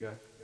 Go.